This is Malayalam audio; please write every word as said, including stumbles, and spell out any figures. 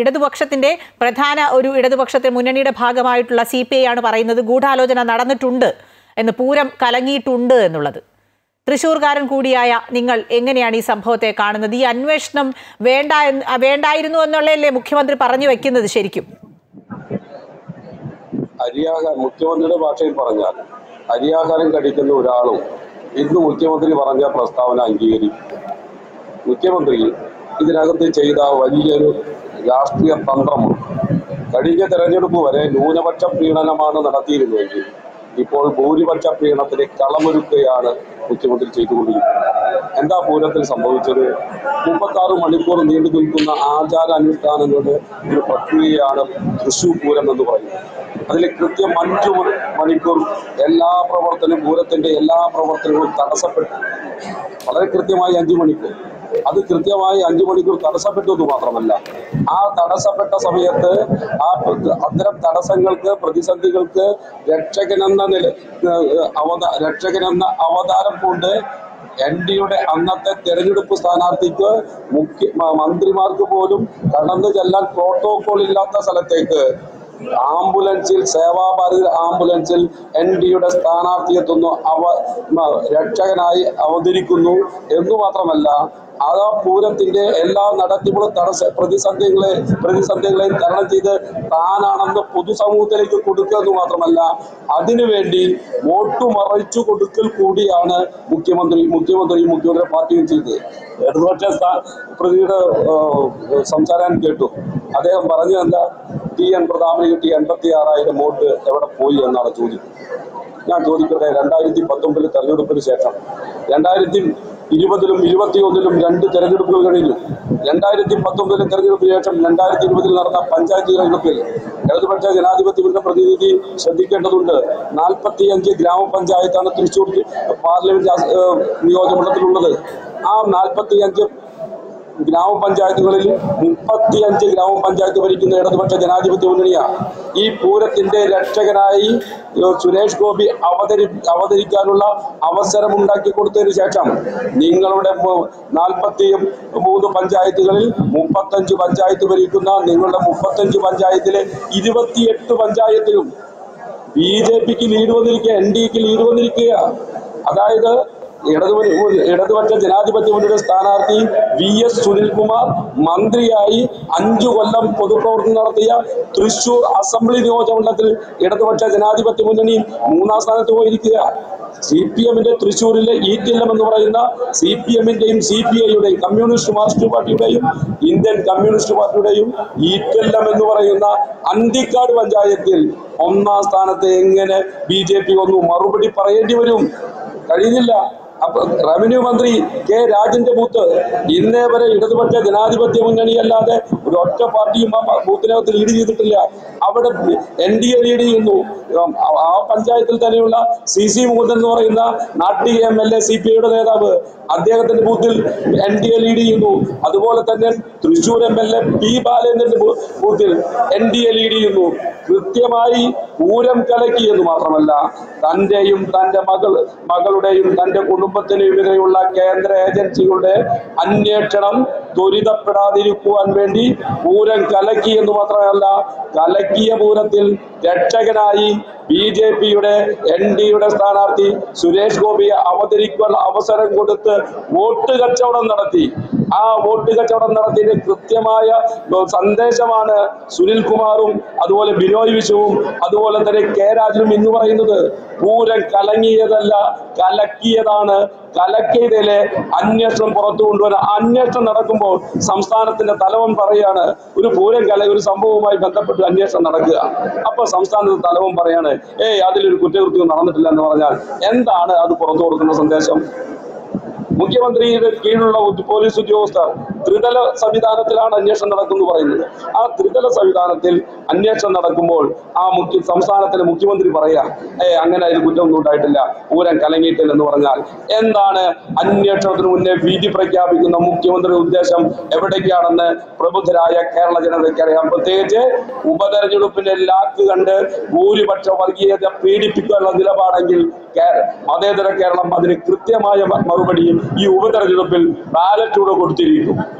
ഇടതുപക്ഷത്തിന്റെ പ്രധാന ഒരു ഇടതുപക്ഷത്തെ മുന്നണിയുടെ ഭാഗമായിട്ടുള്ള സിപിഐ ആണ് പറയുന്നത് ഗൂഢാലോചന നടന്നിട്ടുണ്ട് എന്ന്, പൂരം കലങ്ങിയിട്ടുണ്ട് എന്നുള്ളത്. തൃശ്ശൂർകാരൻ കൂടിയായ നിങ്ങൾ എങ്ങനെയാണ് ഈ സംഭവത്തെ കാണുന്നത്? ഈ അന്വേഷണം വേണ്ട വേണ്ടായിരുന്നു എന്നുള്ളതല്ലേ മുഖ്യമന്ത്രി പറഞ്ഞു വെക്കുന്നത്? ശരിക്കും അരിയാഹാ മുഖ്യമന്ത്രിയുടെ ഭാഷയിൽ പറഞ്ഞാൽ അരിയാഹാരം കഴിക്കുന്ന ഒരാളും ഇന്ന് മുഖ്യമന്ത്രി പറഞ്ഞ പ്രസ്താവന അംഗീകരിക്കും. മുഖ്യമന്ത്രി ഇതിനകത്ത് ചെയ്ത വലിയൊരു രാഷ്ട്രീയ തന്ത്രമാണ്. കഴിഞ്ഞ തെരഞ്ഞെടുപ്പ് വരെ ന്യൂനപക്ഷ പ്രീണനമാണ് നടത്തിയിരുന്നുവെങ്കിൽ ഇപ്പോൾ ഭൂരിപക്ഷ പ്രീണത്തിന് കളമൊരുക്കുകയാണ് മുഖ്യമന്ത്രി ചെയ്തുകൊണ്ടിരിക്കുന്നത്. എന്താ പൂരത്തിൽ സംഭവിച്ചത്? മുപ്പത്തി ആറ് മണിക്കൂർ നീണ്ടു നിൽക്കുന്ന ആചാരാനുഷ്ഠാനങ്ങളുടെ ഒരു പ്രക്രിയയാണ് തൃശ്ശൂർ പൂരം എന്ന് പറയുന്നത്. അതിൽ കൃത്യം അഞ്ചു മണിക്കൂർ എല്ലാ പ്രവർത്തനവും പൂരത്തിന്റെ എല്ലാ പ്രവർത്തനങ്ങളും തടസ്സപ്പെട്ടു. വളരെ കൃത്യമായി അഞ്ചു മണിക്കൂർ അത് കൃത്യമായി അഞ്ചു മണിക്കൂർ തടസ്സപ്പെട്ടു എന്ന് മാത്രമല്ല, ആ തടസ്സപ്പെട്ട സമയത്ത് ആ അത്തരം തടസ്സങ്ങൾക്ക് പ്രതിസന്ധികൾക്ക് രക്ഷകനെന്ന നില അവതാ രക്ഷകനെന്ന അവതാരം കൊണ്ട് എൻ ഡിയുടെ അന്നത്തെ തെരഞ്ഞെടുപ്പ് സ്ഥാനാർത്ഥിക്ക് മുഖ്യ മന്ത്രിമാർക്ക് പോലും കടന്നു ചെല്ലാൻ പ്രോട്ടോകോൾ ഇല്ലാത്ത സ്ഥലത്തേക്ക് ആംബുലൻസിൽ സേവാഭാരതി ആംബുലൻസിൽ എൻ ഡിയുടെ സ്ഥാനാർത്ഥി എത്തുന്നു, അവ രക്ഷകനായി അവതരിക്കുന്നു എന്നു മാത്രമല്ല, ആ പൂരത്തിന്റെ എല്ലാ നടത്തിപ്പുകളും തടസ്സ പ്രതിസന്ധികളെ പ്രതിസന്ധികളെയും തരണം ചെയ്ത് താനാണെന്ന് പൊതുസമൂഹത്തിലേക്ക് കൊടുക്കുക എന്ന് മാത്രമല്ല, അതിനുവേണ്ടി വോട്ട് മറച്ചു കൊടുക്കൽ കൂടിയാണ് മുഖ്യമന്ത്രി മുഖ്യമന്ത്രി മുഖ്യമന്ത്രി പാർട്ടിയും ചെയ്തത്. ഇടതുപക്ഷ പ്രതിയുടെ സംസാരം കേട്ടു. അദ്ദേഹം പറഞ്ഞതല്ല, ടി എൻ പ്രതാപന് കിട്ടിയ എൺപത്തി ആറായിരം വോട്ട് എവിടെ പോയി എന്നാണ് ചോദിച്ചത്. ഞാൻ ചോദിക്കട്ടെ, രണ്ടായിരത്തി പത്തൊമ്പതിൽ തെരഞ്ഞെടുപ്പിന് ശേഷം രണ്ടായിരത്തി ഇരുപതിലും ഇരുപത്തി ഒന്നിലും രണ്ട് തെരഞ്ഞെടുപ്പുകൾ കഴിഞ്ഞു. രണ്ടായിരത്തി പത്തൊമ്പതിലെ തെരഞ്ഞെടുപ്പിന് ശേഷം രണ്ടായിരത്തി ഇരുപതിൽ നടന്ന പഞ്ചായത്ത് തെരഞ്ഞെടുപ്പിൽ ഇടതുപക്ഷ ജനാധിപത്യത്തിന്റെ പ്രതിനിധി ശ്രദ്ധിക്കേണ്ടതുണ്ട്. നാൽപ്പത്തി അഞ്ച് ഗ്രാമപഞ്ചായത്താണ് തൃശ്ശൂർ പാർലമെന്റ് നിയോജകമണ്ഡലത്തിലുള്ളത്. ആ നാൽപ്പത്തി അഞ്ച് ഗ്രാമപഞ്ചായത്തുകളിൽ മുപ്പത്തി അഞ്ച് ഗ്രാമപഞ്ചായത്ത് ഭരിക്കുന്ന ഇടതുപക്ഷ ജനാധിപത്യ മുന്നണിയാണ്. ഈ പൂരത്തിന്റെ രക്ഷകനായി സുരേഷ് ഗോപി അവതരി അവതരിക്കാനുള്ള അവസരം ഉണ്ടാക്കി കൊടുത്തതിന് ശേഷം നിങ്ങളുടെ നാൽപ്പത്തി മൂന്ന് പഞ്ചായത്തുകളിൽ മുപ്പത്തഞ്ച് പഞ്ചായത്ത് ഭരിക്കുന്ന നിങ്ങളുടെ മുപ്പത്തഞ്ച് പഞ്ചായത്തിലെ ഇരുപത്തിയെട്ട് പഞ്ചായത്തിലും ബി ജെ പിക്ക് ലീഡ് വന്നിരിക്കുക, എൻ ഡി എക്ക് ലീഡ് വന്നിരിക്കുക. അതായത് ഇടതു ഇടതുപക്ഷ ജനാധിപത്യ മുന്നണിയുടെ സ്ഥാനാർത്ഥി വി എസ് സുനിൽകുമാർ മന്ത്രിയായി അഞ്ചു കൊല്ലം പൊതുപ്രവർത്തനം നടത്തിയ തൃശൂർ അസംബ്ലി നിയോജകമണ്ഡലത്തിൽ ഇടതുപക്ഷ ജനാധിപത്യ മുന്നണി മൂന്നാം സ്ഥാനത്ത് പോയിരിക്കുക. സി പി എമ്മിന്റെ തൃശ്ശൂരിലെ ഇ ടി എൽ എം എന്ന് പറയുന്ന സി പി എമ്മിന്റെയും സി പി ഐയുടെയും കമ്മ്യൂണിസ്റ്റ് മാർക്സിസ്റ്റ് പാർട്ടിയുടെയും ഇന്ത്യൻ കമ്മ്യൂണിസ്റ്റ് പാർട്ടിയുടെയും ഇ ടി എൽ എം എന്ന് പറയുന്ന അന്തിക്കാട് പഞ്ചായത്തിൽ ഒന്നാം സ്ഥാനത്ത് എങ്ങനെ ബി ജെ പി വന്നു? മറുപടി പറയേണ്ടി വരും. കഴിഞ്ഞില്ല. റവന്യൂ മന്ത്രി കെ രാജന്റെ ബൂത്ത് ഇന്നേ വരെ ഇടതുപക്ഷ ജനാധിപത്യ മുന്നണി അല്ലാതെ ഒരു ഒറ്റ പാർട്ടിയും ആ ബൂത്തിനകത്ത് ലീഡ് ചെയ്തിട്ടില്ല. അവിടെ എൻ ഡി എ ലീഡ് ചെയ്യുന്നു. ആ പഞ്ചായത്തിൽ തന്നെയുള്ള സി സി മുകുന്ദൻ എന്ന് പറയുന്ന Nattika M L A C P ഐയുടെ നേതാവ്, അദ്ദേഹത്തിന്റെ ബൂത്തിൽ എൻ ഡി എ ലീഡ് ചെയ്യുന്നു. അതുപോലെ തന്നെ Thrissur M L A P ബാലേന്ദ്രന്റെ ബൂത്തിൽ എൻ ഡി എ ലീഡ് ചെയ്യുന്നു. കൃത്യമായി പൂരം കലക്കി എന്ന് മാത്രമല്ല, തന്റെയും തന്റെ മകൾ മകളുടെയും തന്റെ കുടുംബത്തിനെതിരെയുള്ള കേന്ദ്ര ഏജൻസികളുടെ അന്വേഷണം ത്വരിതപ്പെടാതിരിക്കുവാൻ വേണ്ടി പൂരം കലക്കി എന്ന് മാത്രമല്ല, കലക്കിയ പൂരത്തിൽ രക്ഷകനായി ബി ജെ പിയുടെ എൻ ഡിയുടെ സ്ഥാനാർത്ഥി സുരേഷ് ഗോപിയെ അവതരിക്കാൻ അവസരം കൊടുത്ത് വോട്ട് കച്ചവടം നടത്തി. ആ വോട്ട് കച്ചവടം നടത്തിയ കൃത്യമായ സന്ദേശമാണ് സുനിൽകുമാറും അതുപോലെ ബിനോയ് വിശ്വവും അതുപോലെ തന്നെ കെ രാജനും ഇന്ന് പറയുന്നത്. പൂരം കലങ്ങിയതല്ല, കലക്കിയതാണ്. കലക്കിയതിലെ അന്വേഷണം പുറത്തു കൊണ്ടുവരാൻ അന്വേഷണം നടക്കുമ്പോൾ സംസ്ഥാനത്തിന്റെ തലവൻ പറയാണ് ഒരു പൂരം കല ഒരു സംഭവവുമായി ബന്ധപ്പെട്ട് അന്വേഷണം നടക്കുക. അപ്പൊ സംസ്ഥാനത്തെ തലവൻ പറയാണ് ഏയ് അതിലൊരു കുറ്റകൃത്യം നടന്നിട്ടില്ല എന്ന് പറഞ്ഞാൽ എന്താണ് അത് പുറത്തു കൊടുക്കുന്ന സന്ദേശം? മുഖ്യമന്ത്രിയുടെ കീഴിലുള്ള പോലീസ് ഉദ്യോഗസ്ഥർ ത്രിതല സംവിധാനത്തിലാണ് അന്വേഷണം നടക്കുന്നു പറയുന്നത്. ആ ത്രിതല സംവിധാനത്തിൽ അന്വേഷണം നടക്കുമ്പോൾ ആ മുഖ്യ സംസ്ഥാനത്തിലെ മുഖ്യമന്ത്രി പറയാം ഏ അങ്ങനെ അതിൽ കുറ്റമൊന്നും ഉണ്ടായിട്ടില്ല, പൂരം കലങ്ങിയിട്ടില്ല എന്ന് പറഞ്ഞാൽ എന്താണ് അന്വേഷണത്തിന് മുന്നേ വിധി പ്രഖ്യാപിക്കുന്ന മുഖ്യമന്ത്രിയുടെ ഉദ്ദേശം? എവിടേക്കാണെന്ന് പ്രബുദ്ധരായ കേരള ജനതയ്ക്ക് അറിയാം. പ്രത്യേകിച്ച് ഉപതെരഞ്ഞെടുപ്പിന്റെ ലാക്ക് കണ്ട് ഭൂരിപക്ഷ വർഗീയത പീഡിപ്പിക്കാനുള്ള നിലപാടെങ്കിൽ മതേതര കേരളം അതിന് കൃത്യമായ മറുപടിയും ഈ ഉപതെരഞ്ഞെടുപ്പിൽ ബാലറ്റൂടെ കൊടുത്തിരിക്കും.